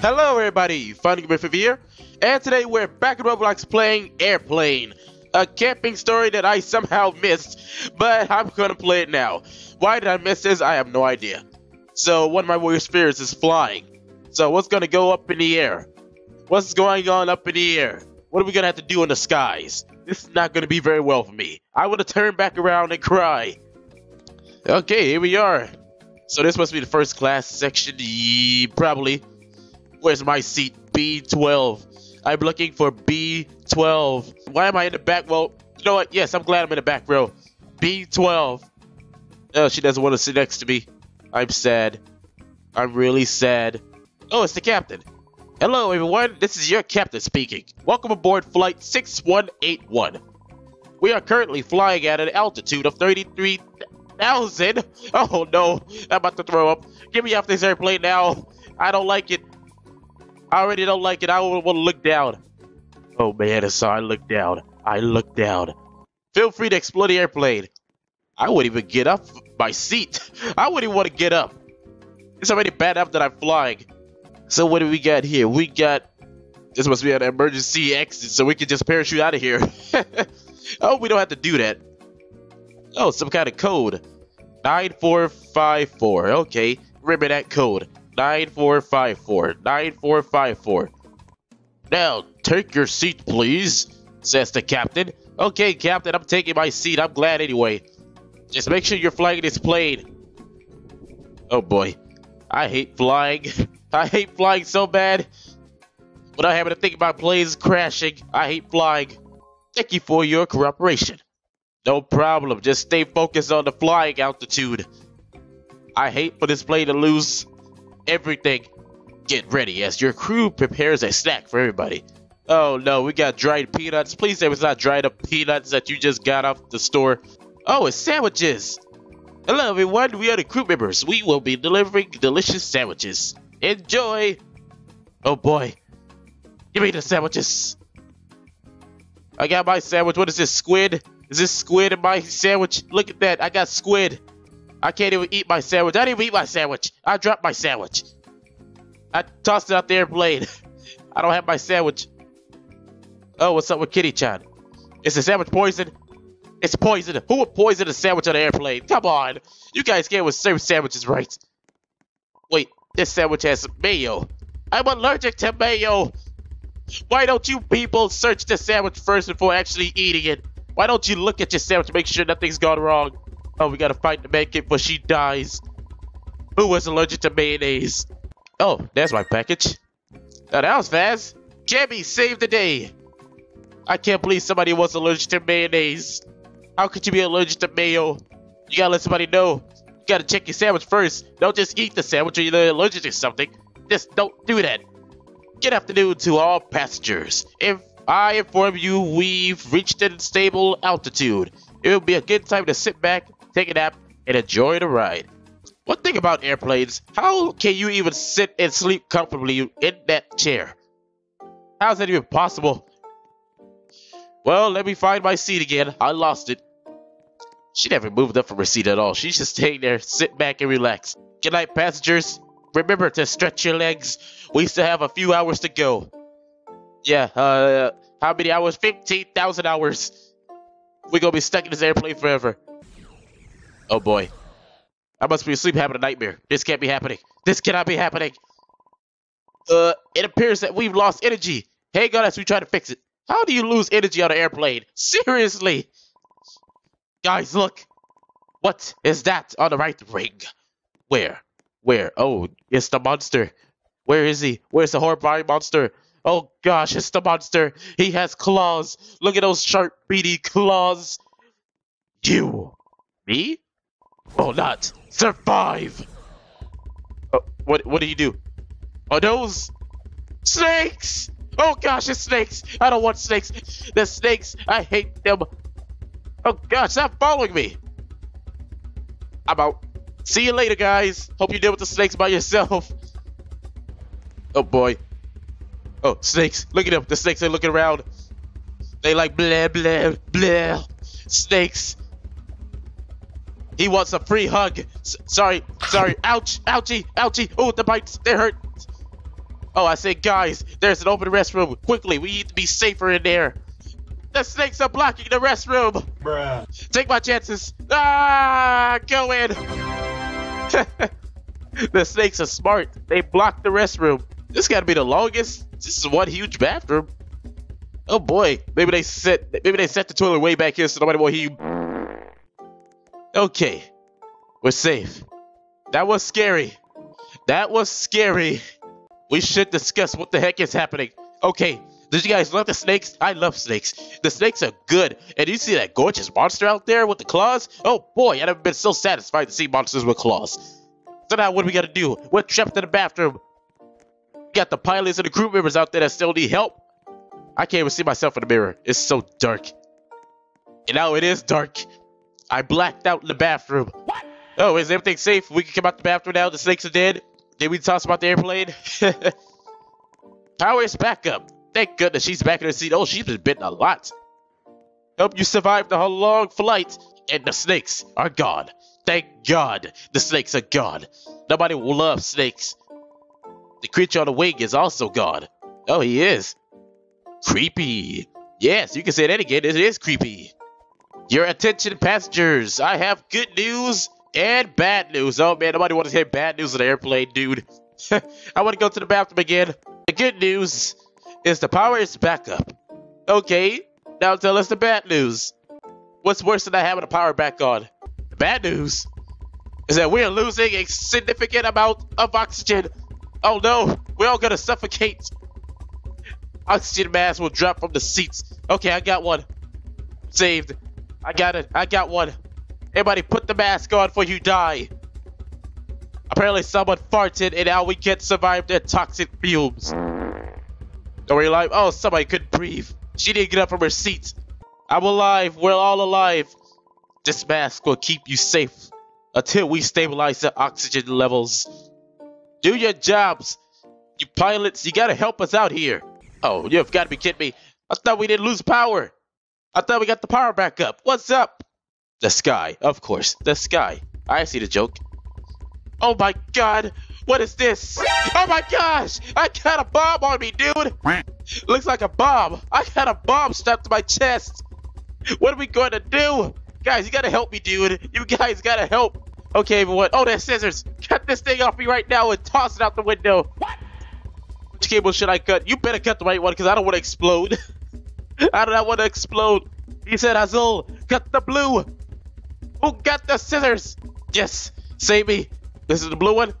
Hello everybody, Fun Gamer Fever here, and today we're back in Roblox playing Airplane, a camping story that I somehow missed, but I'm gonna play it now. Why did I miss this? I have no idea. So one of my warrior spirits is flying. So what's gonna go up in the air? What's going on up in the air? What are we gonna have to do in the skies? This is not gonna be very well for me. I wanna turn back around and cry. Okay, here we are. So this must be the first class section, probably. Where's my seat? B12. I'm looking for B12. Why am I in the back? Well, you know what? Yes, I'm glad I'm in the back row. B12. Oh, she doesn't want to sit next to me. I'm sad. I'm really sad. Oh, it's the captain. Hello, everyone. This is your captain speaking. Welcome aboard flight 6181. We are currently flying at an altitude of 33,000. Oh, no. I'm about to throw up. Get me off this airplane now. I don't like it. I already don't like it. I want to look down. Oh man, so I look down. I look down. Feel free to explore the airplane. I wouldn't even get up my seat. I wouldn't even want to get up. It's already bad enough that I'm flying. So what do we got here? We got... This must be an emergency exit, so we can just parachute out of here. Oh, we don't have to do that. Oh, some kind of code. 9454. Okay, remember that code. 9454. 9454. Now, take your seat, please, says the captain. Okay, captain, I'm taking my seat. I'm glad anyway. Just make sure you're flying this plane. Oh, boy. I hate flying. I hate flying so bad. Without having to think about planes crashing, I hate flying. Thank you for your cooperation. No problem. Just stay focused on the flying altitude. I hate for this plane to lose everything. Get ready as your crew prepares a snack for everybody. Oh no, we got dried peanuts. Please say it was not dried up peanuts that you just got off the store. Oh, it's sandwiches. Hello everyone, we are the crew members. We will be delivering delicious sandwiches. Enjoy. Oh boy, give me the sandwiches. I got my sandwich. What is this, squid? Is this squid in my sandwich? Look at that, I got squid. I can't even eat my sandwich. I didn't even eat my sandwich. I dropped my sandwich. I tossed it out the airplane. I don't have my sandwich. Oh, what's up with Kitty-chan? Is the sandwich poison? It's poison. Who would poison a sandwich on an airplane? Come on. You guys can't serve sandwiches right. Wait, this sandwich has mayo. I'm allergic to mayo. Why don't you people search the sandwich first before actually eating it? Why don't you look at your sandwich to make sure nothing's gone wrong? Oh, we gotta fight to make it, but she dies. Who was allergic to mayonnaise? Oh, there's my package. Oh, that was fast. Jamie saved the day. I can't believe somebody was allergic to mayonnaise. How could you be allergic to mayo? You gotta let somebody know. You gotta check your sandwich first. Don't just eat the sandwich or you're allergic to something. Just don't do that. Good afternoon to all passengers. If I inform you we've reached a stable altitude, it will be a good time to sit back, take a nap, and enjoy the ride. One thing about airplanes, how can you even sit and sleep comfortably in that chair? How is that even possible? Well, let me find my seat again. I lost it. She never moved up from her seat at all. She's just staying there, sit back and relax. Good night, passengers. Remember to stretch your legs. We still have a few hours to go. Yeah, how many hours? 15,000 hours. We're gonna be stuck in this airplane forever. Oh boy. I must be asleep having a nightmare. This can't be happening. This cannot be happening. It appears that we've lost energy. Hang on as we try to fix it. How do you lose energy on an airplane? Seriously? Guys, look. What is that on the right wing? Where? Where? Oh, it's the monster. Where is he? Where's the horrifying monster? Oh gosh, it's the monster. He has claws. Look at those sharp, beady claws. You. Me? Will not survive. Oh, what do you do? Are those snakes? Oh gosh, it's snakes. I don't want snakes. The snakes, I hate them. Oh gosh, stop following me. I'm out. See you later, guys. Hope you deal with the snakes by yourself. Oh boy. Oh, snakes. Look at them. The snakes are looking around. They like blah, blah, blah. Snakes. He wants a free hug. Sorry. Ouch. Ouchie. Ouchie. Oh, the bites. They hurt. Oh, I said, guys, there's an open restroom. Quickly, we need to be safer in there. The snakes are blocking the restroom. Bruh. Take my chances. Ah, go in. The snakes are smart. They blocked the restroom. This gotta be the longest. This is one huge bathroom. Oh boy. Maybe they set the toilet way back here so nobody will hear you. Okay. We're safe. That was scary. That was scary. We should discuss what the heck is happening. Okay. Did you guys love the snakes? I love snakes. The snakes are good. And you see that gorgeous monster out there with the claws? Oh boy, I've been so satisfied to see monsters with claws. So now what do we gotta do? We're trapped in the bathroom. We got the pilots and the crew members out there that still need help. I can't even see myself in the mirror. It's so dark. And now it is dark. I blacked out in the bathroom. What? Oh, is everything safe? We can come out the bathroom now. The snakes are dead. Did we toss about the airplane? Power is back up. Thank goodness she's back in her seat. Oh, she's been bitten a lot. Hope you survived the whole long flight. And the snakes are gone. Thank God the snakes are gone. Nobody will love snakes. The creature on the wing is also gone. Oh, he is. Creepy. Yes, you can say that again. It is creepy. Your attention, passengers. I have good news and bad news. Oh, man, nobody wants to hear bad news on the airplane, dude. I want to go to the bathroom again. The good news is the power is back up. Okay, now tell us the bad news. What's worse than not having the power back on? The bad news is that we're losing a significant amount of oxygen. Oh no, we're all gonna suffocate. Oxygen mask will drop from the seats. Okay, I got one. Saved. I got it. I got one. Everybody put the mask on before you die. Apparently someone farted and now we can't survive their toxic fumes. Are we alive? Oh, somebody couldn't breathe. She didn't get up from her seat. I'm alive. We're all alive. This mask will keep you safe until we stabilize the oxygen levels. Do your jobs. You pilots, you gotta help us out here. Oh, you've got to be kidding me. I thought we didn't lose power. I thought we got the power back up. What's up? The sky, of course. The sky. I see the joke. Oh my God. What is this? Oh my gosh. I got a bomb on me, dude. Looks like a bomb. I got a bomb strapped to my chest. What are we going to do? Guys, you got to help me, dude. You guys got to help. Okay, everyone. Oh, there's scissors. Cut this thing off me right now and toss it out the window. What? Which cable should I cut? You better cut the right one because I don't want to explode. I do not want to explode. He said, Azul, cut the blue. Who got the scissors? Yes, save me. This is the blue one.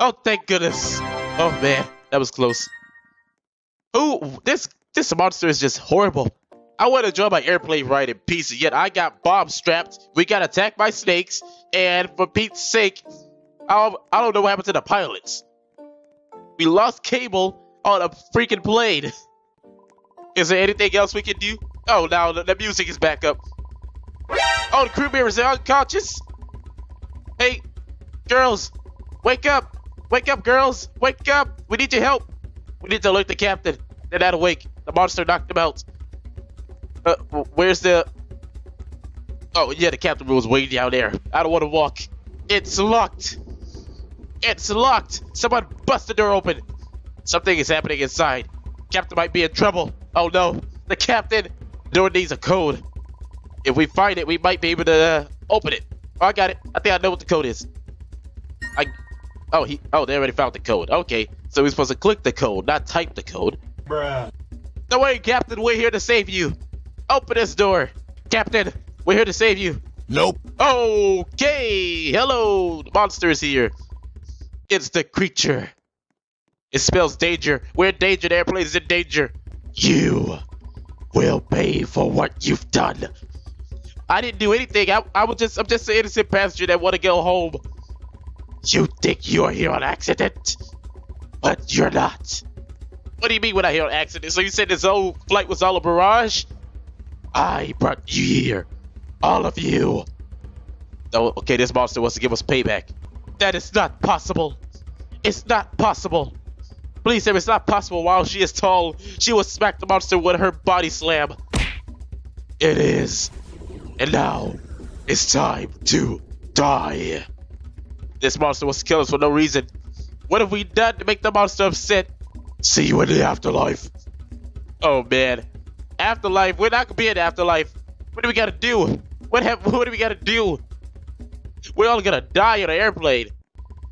Oh, thank goodness. Oh, man, that was close. Ooh, this monster is just horrible. I want to enjoy my airplane ride in peace, yet I got bomb strapped. We got attacked by snakes. And for Pete's sake, I don't know what happened to the pilots. We lost cable on a freaking plane. Is there anything else we can do? Oh, now the music is back up. Oh, the crew members are unconscious. Hey, girls, wake up. Wake up, girls. Wake up. We need your help. We need to alert the captain. They're not awake. The monster knocked them out. Where's the... Oh, yeah, the captain room was way down there. I don't want to walk. It's locked. It's locked. Someone bust the door open. Something is happening inside. Captain might be in trouble. Oh no, the captain. The door needs a code. If we find it, we might be able to open it. Oh, I got it. I think I know what the code is. Oh, they already found the code. Okay, so we're supposed to click the code, not type the code. Bruh. No way, Captain. We're here to save you. Open this door, Captain. We're here to save you. Nope. Okay. Hello, the monster is here. It's the creature. It spells danger. We're in danger. The airplane is in danger. You will pay for what you've done. I didn't do anything. I'm just an innocent passenger that want to go home. You think you're here on accident, but you're not. What do you mean when I hear on accident? So you said this whole flight was all a barrage? I brought you here, all of you. Oh, okay, this monster wants to give us payback. That is not possible. It's not possible. Please, if it's not possible, while she is tall, she will smack the monster with her body slam. It is. And now, it's time to die. This monster wants to kill us for no reason. What have we done to make the monster upset? See you in the afterlife. Oh man, afterlife. We're not gonna be in the afterlife. What do we gotta do? What do we gotta do? We're all gonna die on an airplane.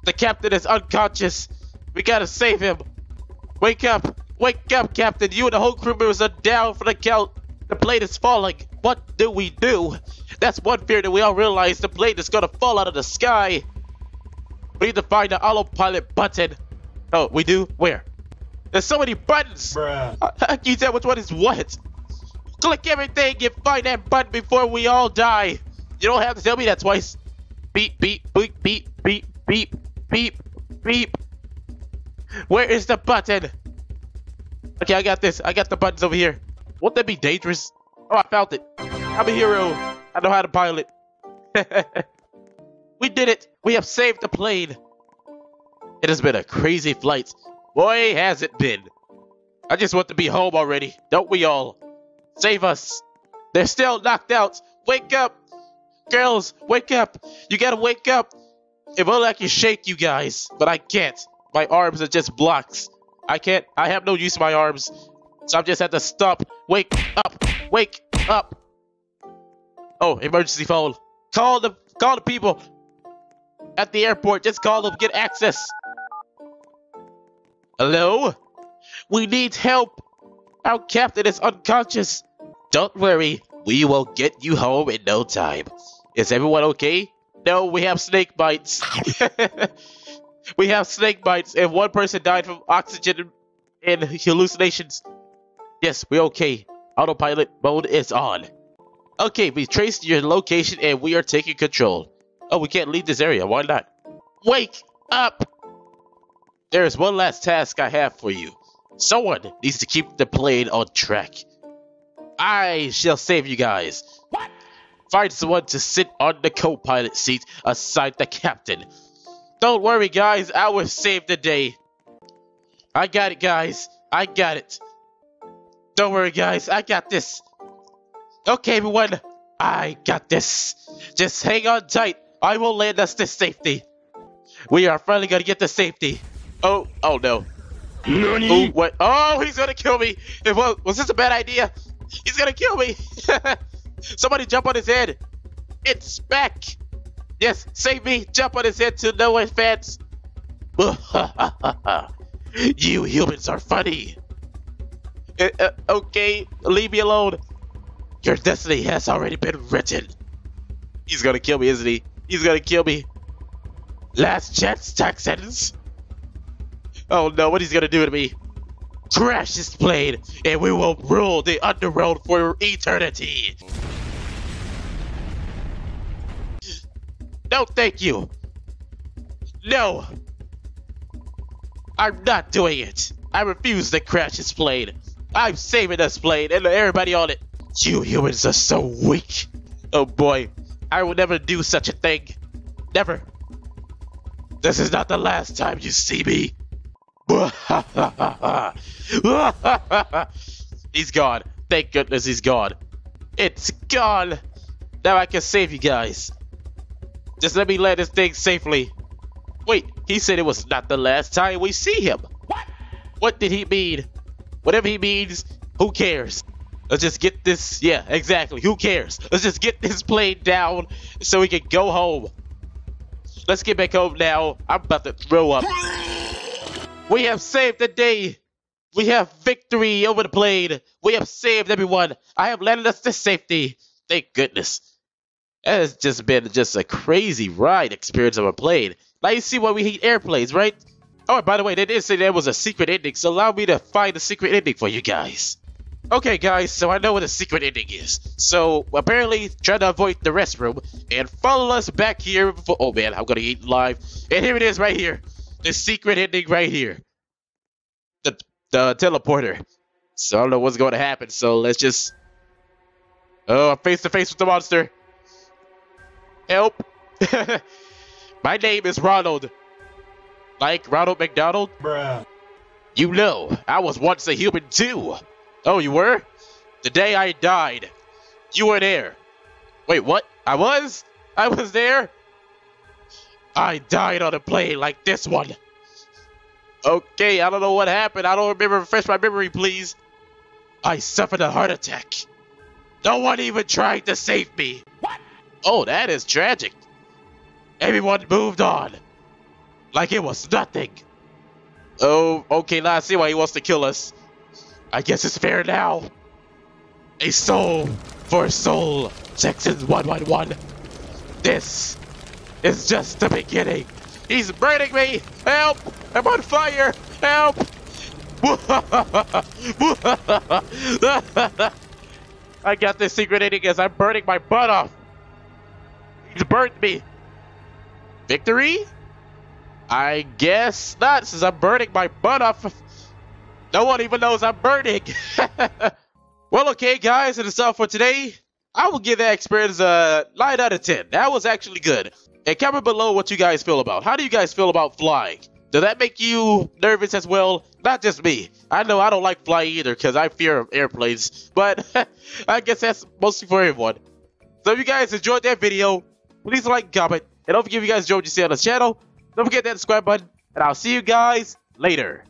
The captain is unconscious. We gotta save him. Wake up, Captain. You and the whole crew members are down for the count. The plane is falling. What do we do? That's one fear that we all realize. The plane is gonna fall out of the sky. We need to find the autopilot button. Oh, we do? Where? There's so many buttons. Bruh. How can you tell which one is what? Click everything and find that button before we all die. You don't have to tell me that twice. Beep, beep, beep, beep, beep, beep, beep, beep. Where is the button? Okay, I got this. I got the buttons over here. Won't that be dangerous? Oh, I found it. I'm a hero. I know how to pilot. We did it. We have saved the plane. It has been a crazy flight. Boy, has it been. I just want to be home already. Don't we all? Save us. They're still knocked out. Wake up. Girls, wake up. You gotta wake up. If only I can shake you guys, but I can't. My arms are just blocks. I can't. I have no use of my arms. So I just had to stop. Wake up. Wake up. Oh, emergency phone. Call the people at the airport. Just call them. Get access. Hello? We need help. Our captain is unconscious. Don't worry. We will get you home in no time. Is everyone okay? No, we have snake bites. We have snake bites, and one person died from oxygen and hallucinations. Yes, we're okay. Autopilot mode is on. Okay, we traced your location, and we are taking control. Oh, we can't leave this area. Why not? Wake up! There is one last task I have for you. Someone needs to keep the plane on track. I shall save you guys. What? Find someone to sit on the co-pilot seat aside the captain. Don't worry, guys. I will save the day. I got it, guys. I got it. Don't worry, guys. I got this. Okay, everyone. I got this. Just hang on tight. I will land us to safety. We are finally going to get to safety. Oh, oh, no. Nani? Oh, what? Oh, he's going to kill me. Was this a bad idea? He's going to kill me. Somebody jump on his head. It's back. Yes, save me! Jump on his head to no offense! You humans are funny! Okay, leave me alone! Your destiny has already been written! He's gonna kill me, isn't he? He's gonna kill me! Last chance, Texans! Oh no, what he's gonna do to me? Crash this plane, and we will rule the underworld for eternity! No, thank you. No. I'm not doing it. I refuse to crash this plane. I'm saving this plane and everybody on it. You humans are so weak. Oh boy. I will never do such a thing. Never. This is not the last time you see me. He's gone. Thank goodness he's gone. It's gone. Now I can save you guys. Just let me land this thing safely. Wait, he said it was not the last time we see him. What? What did he mean? Whatever he means, who cares? Let's just get this. Yeah, exactly. Who cares? Let's just get this plane down so we can go home. Let's get back home now. I'm about to throw up. We have saved the day. We have victory over the plane. We have saved everyone. I have landed us to safety. Thank goodness. It has just been a crazy ride experience of a plane. Now you see why we hate airplanes, right? Oh, and by the way, they did say there was a secret ending, so allow me to find the secret ending for you guys. Okay, guys, so I know what the secret ending is. So, apparently, try to avoid the restroom and follow us back here for... Oh, man, I'm gonna eat live. And here it is right here. The secret ending right here. The teleporter. So, I don't know what's gonna happen, so let's just... Oh, I'm face to face with the monster. Help. My name is Ronald. Like Ronald McDonald? Bruh. You know, I was once a human too. Oh, you were? The day I died. You were there. Wait, what? I was? I was there? I died on a plane like this one. Okay, I don't know what happened. I don't remember. Refresh my memory, please. I suffered a heart attack. No one even tried to save me. What? Oh, that is tragic. Everyone moved on. Like it was nothing. Oh, okay, now I see why he wants to kill us. I guess it's fair now. A soul for a soul. Section 111. This is just the beginning. He's burning me! Help! I'm on fire! Help! I got this secret ending as I'm burning my butt off. He's burned me. Victory? I guess not, since I'm burning my butt off. No one even knows I'm burning. Well, okay, guys, and it's all for today. I will give that experience a 9 out of 10. That was actually good. And comment below what you guys feel about. How do you guys feel about flying? Does that make you nervous as well? Not just me. I know I don't like flying either because I fear airplanes. But I guess that's mostly for everyone. So if you guys enjoyed that video, please like, comment. And don't forget if you guys enjoyed what you see on this channel. Don't forget that subscribe button. And I'll see you guys later.